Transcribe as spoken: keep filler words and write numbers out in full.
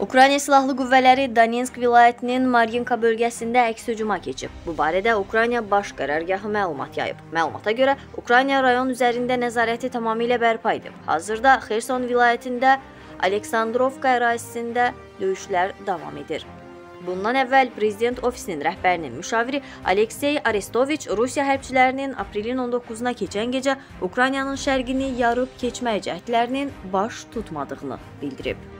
Ukrayna Silahlı Qüvvələri Daninsk vilayətinin Marginka bölgəsində əks hücuma keçib. Bu barədə Ukrayna Baş Qərargahı məlumat yayıb. Məlumata görə Ukrayna rayon üzərində nəzarəti tamamilə bərpa edib. Hazırda Kherson vilayətində Aleksandrovka ərazisində döyüşlər davam edir. Bundan əvvəl Prezident Ofisinin rəhbərinin müşaviri Aleksey Aristoviç Rusiya hərbçilərinin aprelin on doqquzuna keçən gecə Ukraynanın şərqini yarıb keçmək cəhdlərinin baş tutmadığını bildirib.